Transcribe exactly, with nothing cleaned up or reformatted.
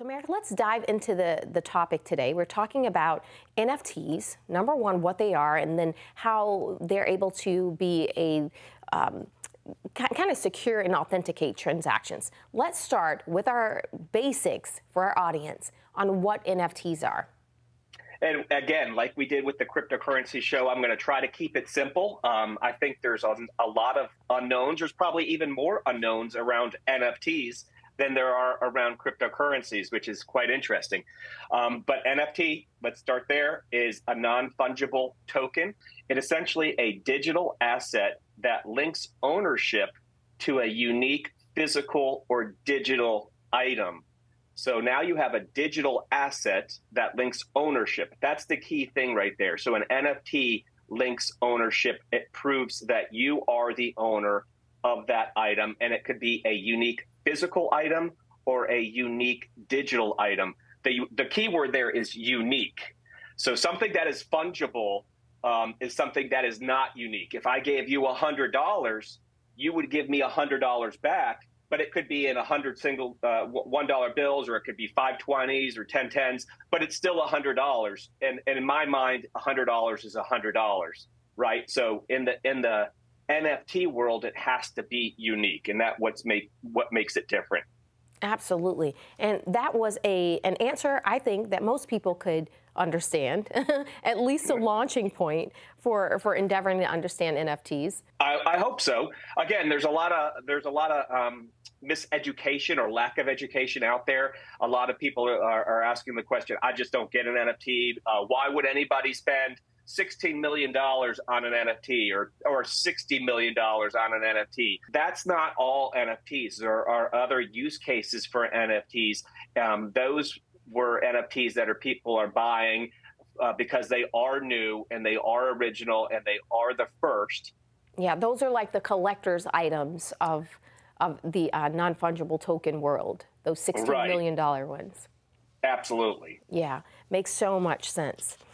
So Merrick, let's dive into the, the topic today. We're talking about N F Ts, number one, what they are, and then how they're able to be a um, kind of secure and authenticate transactions. Let's start with our basics for our audience on what N F Ts are. And again, like we did with the cryptocurrency show, I'm going to try to keep it simple. Um, I think there's a, a lot of unknowns. There's probably even more unknowns around N F Ts than there are around cryptocurrencies, which is quite interesting. Um, but N F T, let's start there, is a non-fungible token. It essentially a digital asset that links ownership to a unique physical or digital item. So now you have a digital asset that links ownership. That's the key thing right there. So an N F T links ownership. It proves that you are the owner of that item, and it could be a unique physical item or a unique digital item. The, the key word there is unique. So something that is fungible um, is something that is not unique. If I gave you one hundred dollars, you would give me one hundred dollars back, but it could be in one hundred single uh, one dollar bills, or it could be five twenties or ten tens, but it's still one hundred dollars. And, and in my mind, one hundred dollars is one hundred dollars, right? So in the, in the N F T world, it has to be unique, and that what's make what makes it different. Absolutely, and that was a an answer I think that most people could understand, at least a launching point for for endeavoring to understand N F Ts. I, I hope so. Again, there's a lot of there's a lot of um, miseducation or lack of education out there. A lot of people are, are asking the question, "I just don't get an N F T. Uh, why would anybody spend sixteen million dollars on an N F T or, or sixty million dollars on an N F T. That's not all N F Ts. There are other use cases for N F Ts. Um, those were N F Ts that are people are buying uh, because they are new and they are original and they are the first. Yeah, those are like the collector's items of, of the uh, non-fungible token world, those sixteen million dollar ones. Absolutely. Yeah, makes so much sense.